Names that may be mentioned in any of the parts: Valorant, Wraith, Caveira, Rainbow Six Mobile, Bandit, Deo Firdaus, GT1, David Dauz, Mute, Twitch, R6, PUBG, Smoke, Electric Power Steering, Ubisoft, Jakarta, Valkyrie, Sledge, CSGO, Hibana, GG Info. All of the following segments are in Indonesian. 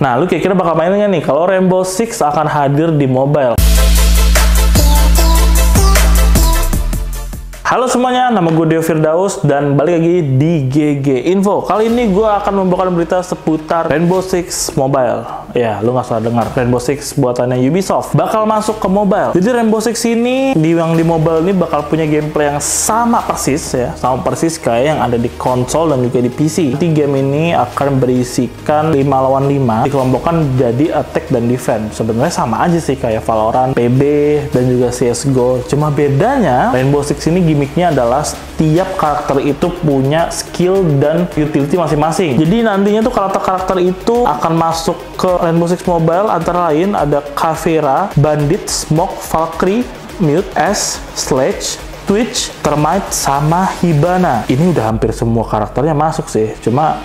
Nah, lu kira-kira bakal main nggak nih kalau Rainbow Six akan hadir di mobile? Halo semuanya, nama gue Deo Firdaus dan balik lagi di GG Info. Kali ini gue akan membawakan berita seputar Rainbow Six Mobile. Ya, lu nggak salah dengar, Rainbow Six buatannya Ubisoft bakal masuk ke mobile. Jadi Rainbow Six ini, yang di mobile ini bakal punya gameplay yang sama persis ya, sama persis kayak yang ada di konsol dan juga di PC. Nanti game ini akan berisikan 5 lawan 5, dikelompokkan jadi attack dan defense. Sebenarnya sama aja sih kayak Valorant, PB, dan juga CSGO. Cuma bedanya Rainbow Six ini gimmicknya adalah setiap karakter itu punya skill dan utility masing-masing. Jadi nantinya tuh karakter-karakter itu akan masuk ke Rainbow Six Mobile, antara lain ada Caveira, Bandit, Smoke, Valkyrie, Mute, Sledge, Twitch, Termite, sama Hibana. Ini udah hampir semua karakternya masuk sih, cuma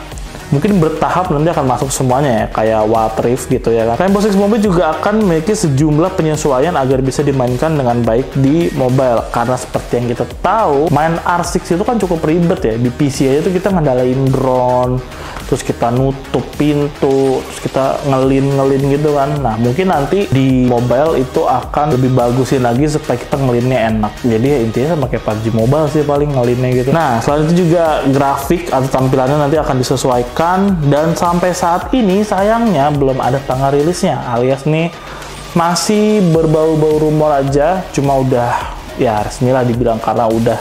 mungkin bertahap nanti akan masuk semuanya ya, kayak Wraith gitu ya kan. Rainbow Six Mobile juga akan memiliki sejumlah penyesuaian agar bisa dimainkan dengan baik di mobile. Karena seperti yang kita tahu, main R6 itu kan cukup ribet ya. Di PC aja tuh kita ngandalain drone, terus kita nutup pintu, terus kita ngelin gitu kan. Nah, mungkin nanti di mobile itu akan lebih bagusin lagi supaya kita ngelinnya enak. Jadi ya, intinya sama kayak PUBG Mobile sih paling ngelinnya gitu. Nah, selain itu juga grafik atau tampilannya nanti akan disesuaikan, dan sampai saat ini sayangnya belum ada tanggal rilisnya, alias nih masih berbau-bau rumor aja, cuma udah ya resmilah dibilang karena udah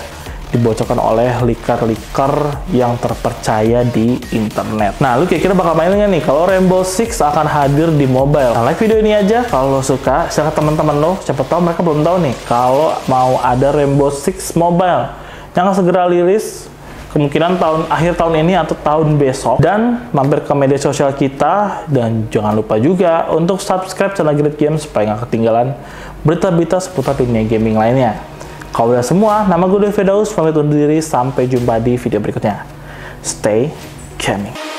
dibocorkan oleh leaker-leaker yang terpercaya di internet. Nah, lu kira-kira bakal main nggak nih kalau Rainbow Six akan hadir di mobile? Nah, like video ini aja kalau lo suka, silahkan teman-teman lo, siapa tahu mereka belum tahu nih kalau mau ada Rainbow Six Mobile yang segera rilis. Kemungkinan akhir tahun ini atau tahun besok. Dan mampir ke media sosial kita. Dan jangan lupa juga untuk subscribe channel Great Games supaya nggak ketinggalan berita-berita seputar dunia gaming lainnya. Kalau udah semua, nama gue David Dauz, pamit undur diri. Sampai jumpa di video berikutnya. Stay gaming.